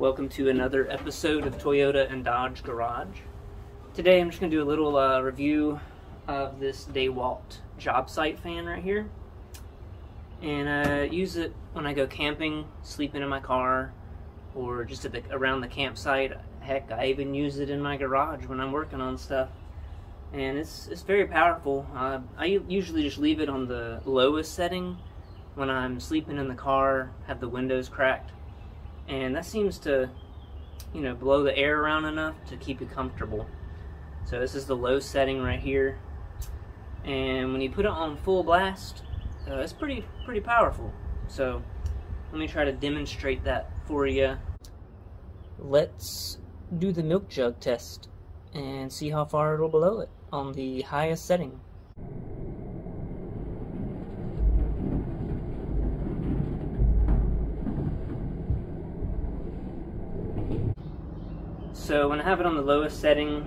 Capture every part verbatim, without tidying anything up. Welcome to another episode of Toyota and Dodge Garage. Today I'm just going to do a little uh, review of this DeWalt job site fan right here. And I use it when I go camping, sleeping in my car, or just at the, around the campsite. Heck, I even use it in my garage when I'm working on stuff. And it's, it's very powerful. Uh, I usually just leave it on the lowest setting when I'm sleeping in the car, have the windows cracked. And that seems to, you know, blow the air around enough to keep you comfortable. So this is the low setting right here. And when you put it on full blast, uh, it's pretty, pretty powerful. So let me try to demonstrate that for you. Let's do the milk jug test and see how far it'll blow it on the highest setting. So when I have it on the lowest setting,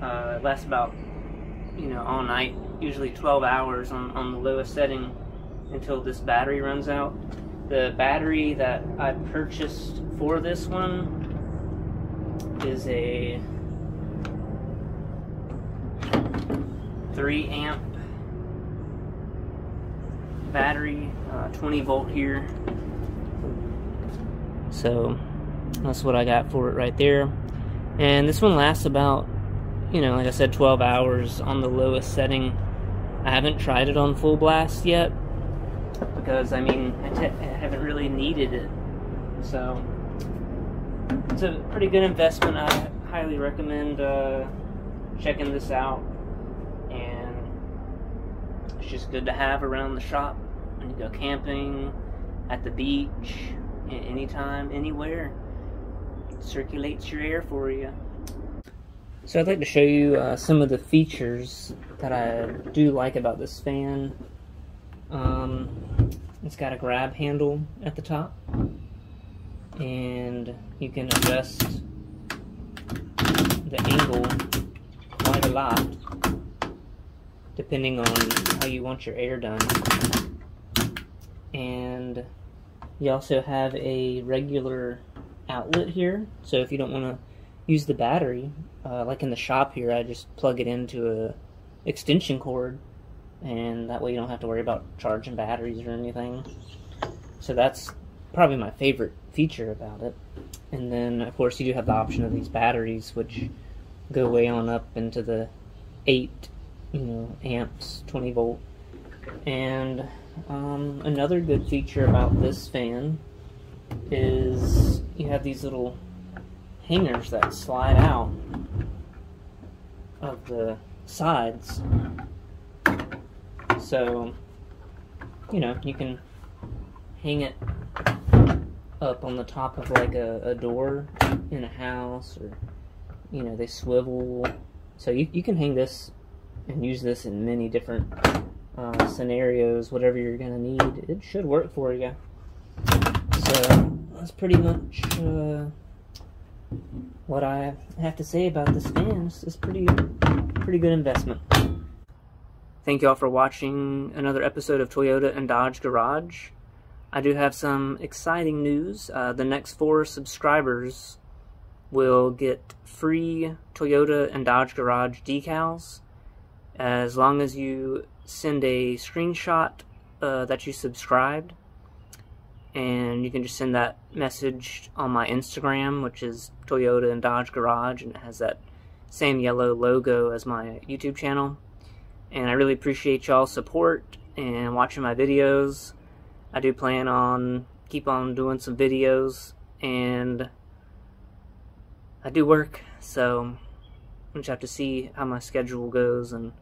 uh, it lasts about, you know, all night, usually twelve hours on, on the lowest setting until this battery runs out. The battery that I purchased for this one is a three amp battery, uh, twenty volt here. So that's what I got for it right there. And this one lasts about, you know, like I said, twelve hours on the lowest setting. I haven't tried it on full blast yet because, I mean, I, te I haven't really needed it. So it's a pretty good investment. I highly recommend uh, checking this out. And it's just good to have around the shop when you go camping, at the beach, anytime, anywhere. Circulates your air for you. So I'd like to show you uh, some of the features that I do like about this fan. Um, it's got a grab handle at the top, and you can adjust the angle quite a lot depending on how you want your air done. And you also have a regular outlet here, so if you don't want to use the battery, uh, like in the shop here, I just plug it into a extension cord, and that way you don't have to worry about charging batteries or anything. So that's probably my favorite feature about it. And then of course you do have the option of these batteries, which go way on up into the eight, you know, amps, twenty volt. And um, another good feature about this fan is you have these little hangers that slide out of the sides, so you know you can hang it up on the top of like a, a door in a house, or you know they swivel, so you, you can hang this and use this in many different uh, scenarios, whatever you're gonna need. It should work for you. So that's pretty much uh, what I have to say about this fan. It's pretty, pretty good investment. Thank you all for watching another episode of Toyota and Dodge Garage. I do have some exciting news. Uh, the next four subscribers will get free Toyota and Dodge Garage decals as long as you send a screenshot uh, that you subscribed. And you can just send that message on my Instagram, which is Toyota and Dodge Garage, and it has that same yellow logo as my YouTube channel. And I really appreciate y'all's support and watching my videos. I do plan on keep on doing some videos, and I do work, so I just have to see how my schedule goes, and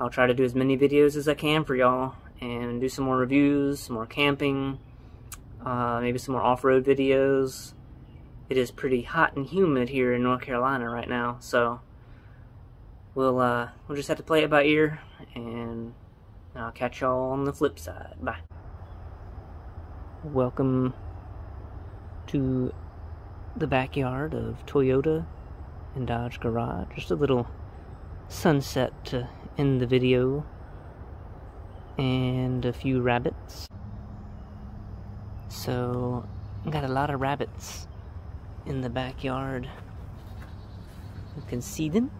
I'll try to do as many videos as I can for y'all, and do some more reviews, some more camping. Uh, maybe some more off-road videos. It is pretty hot and humid here in North Carolina right now, so we'll uh, we'll just have to play it by ear, and I'll catch y'all on the flip side. Bye. Welcome to the backyard of Toyota and Dodge Garage. Just a little sunset to end the video, and a few rabbits. So, I got a lot of rabbits in the backyard. You can see them.